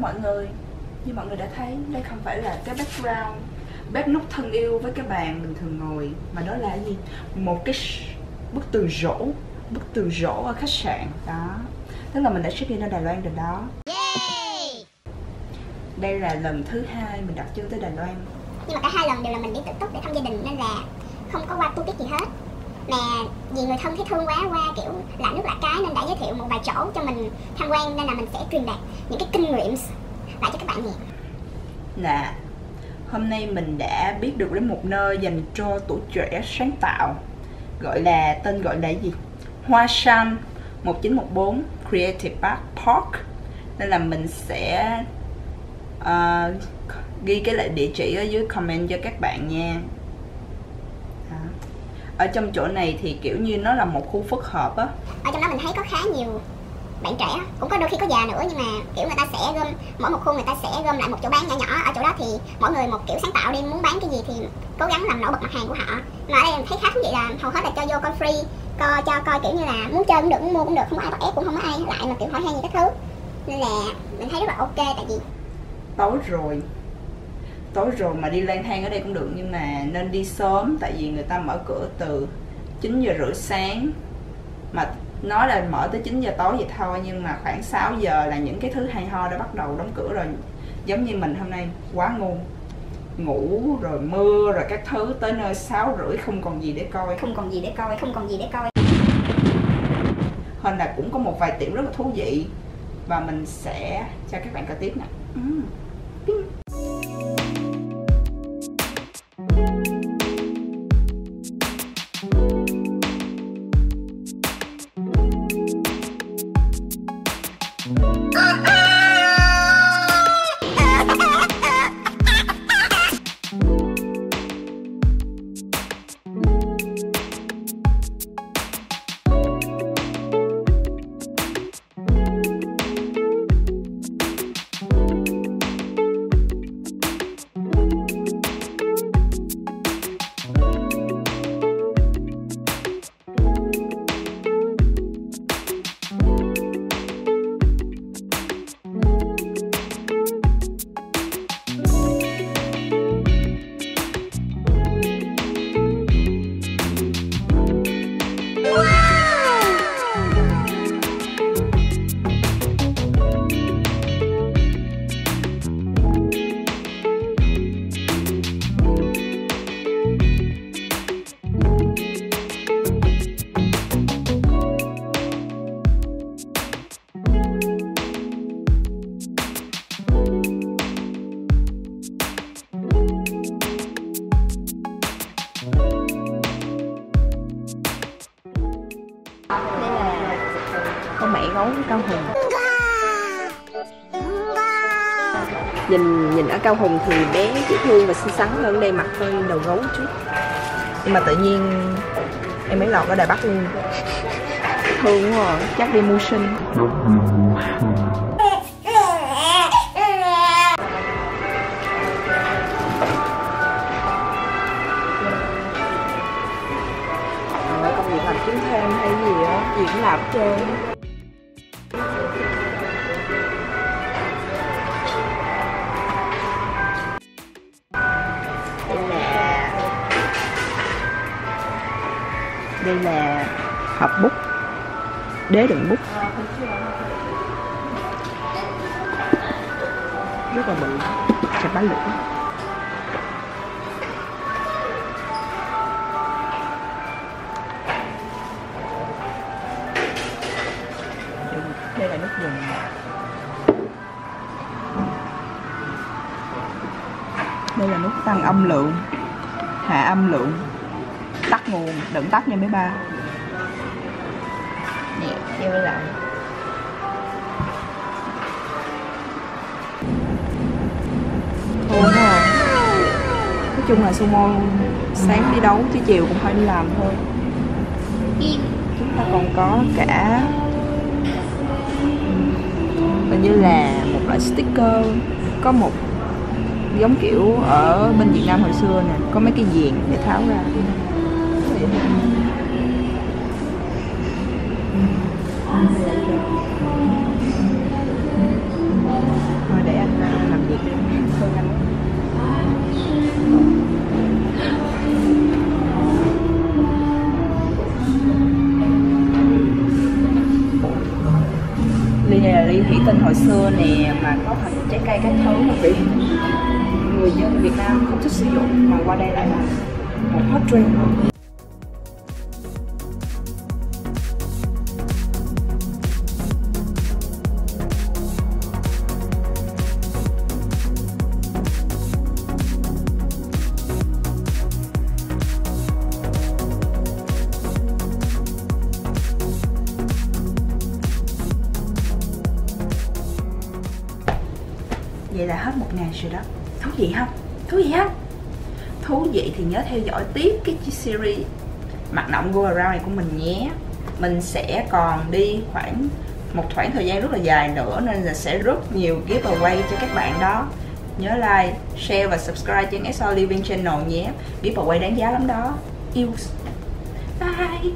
mọi người. Như mọi người đã thấy, đây không phải là cái background bếp núc thân yêu với cái bàn bình thường ngồi, mà đó là gì? Một cái bức tường rổ, bức tường rổ ở khách sạn đó. Tức là mình đã check-in ở Đài Loan rồi đó. Yay! Đây là lần thứ hai mình đặt chân tới Đài Loan, nhưng mà cả hai lần đều là mình đi tự túc để thăm gia đình, nên là không có qua tour guide gì hết. Mà vì người thân thấy thương quá, qua kiểu lạ nước lạ cái nên đã giới thiệu một vài chỗ cho mình tham quan, nên là mình sẽ truyền đạt những cái kinh nghiệm lại cho các bạn nhé. Nè, hôm nay mình đã biết được đến một nơi dành cho tuổi trẻ sáng tạo, gọi là tên gọi là gì? Hoa San 1914 Creative Park. Nên là mình sẽ ghi cái lại địa chỉ ở dưới comment cho các bạn nha. Ở trong chỗ này thì kiểu như nó là một khu phức hợp á. Ở trong đó mình thấy có khá nhiều bạn trẻ, cũng có đôi khi có già nữa, nhưng mà kiểu người ta sẽ gom, mỗi một khu người ta sẽ gom lại một chỗ bán nhỏ nhỏ. Ở chỗ đó thì mỗi người một kiểu sáng tạo, đi muốn bán cái gì thì cố gắng làm nổi bật mặt hàng của họ. Mà ở đây mình thấy khá thú vị là hầu hết là cho vô con free, coi cho coi kiểu như là muốn chơi cũng được, muốn mua cũng được, không có ai bắt ép, cũng không có ai lại mà kiểu hỏi hay gì các thứ. Nên là mình thấy rất là ok, tại vì tối rồi mà đi lang thang ở đây cũng được, nhưng mà nên đi sớm, tại vì người ta mở cửa từ 9h30 sáng, mà nói là mở tới 9 giờ tối vậy thôi, nhưng mà khoảng 6 giờ là những cái thứ hay ho đã bắt đầu đóng cửa rồi. Giống như mình hôm nay quá ngu, ngủ rồi mưa rồi các thứ, tới nơi 6h30 không còn gì để coi, hơn là cũng có một vài tiệm rất là thú vị và mình sẽ cho các bạn coi tiếp nè. Cao Hùng. Nhìn ở Cao Hùng thì bé dễ thương và xinh xắn hơn, đây mặt hơi đầu gấu chút. Nhưng mà tự nhiên em ấy lọt ở Đài Bắc luôn. Thương quá, chắc đi mưu sinh. Công việc làm kiếm thêm hay gì á, gì cũng làm hết trơn. Đây là hộp bút, đế đựng bút, rất là bự, sẽ bán lửa. Đây là nước dùng. Đây là nút tăng âm lượng, hạ âm lượng, tắt nguồn, đừng tắt nha mấy ba. Nhẹ treo lại. Thôi à. Nói chung là sumo sáng đi đấu chứ chiều cũng phải đi làm thôi. Chúng ta còn có cả hình như là một loại sticker, có một giống kiểu ở bên Việt Nam hồi xưa nè, có mấy cái viền để tháo ra. Để thủy tinh hồi xưa nè, mà có thành trái cây các thứ mà bị người dân Việt Nam không thích sử dụng, mà qua đây lại là một hot trend. Vậy là hết một ngày rồi đó. Thú vị không? Thú vị không? Thú vị thì nhớ theo dõi tiếp cái series MựT NỌNG Go Around này của mình nhé. Mình sẽ còn đi khoảng một khoảng thời gian rất là dài nữa, nên là sẽ rất nhiều giveaway cho các bạn đó. Nhớ like, share và subscribe trên S.O. Living Channel nhé. Giveaway đáng giá lắm đó. Yêu. Bye.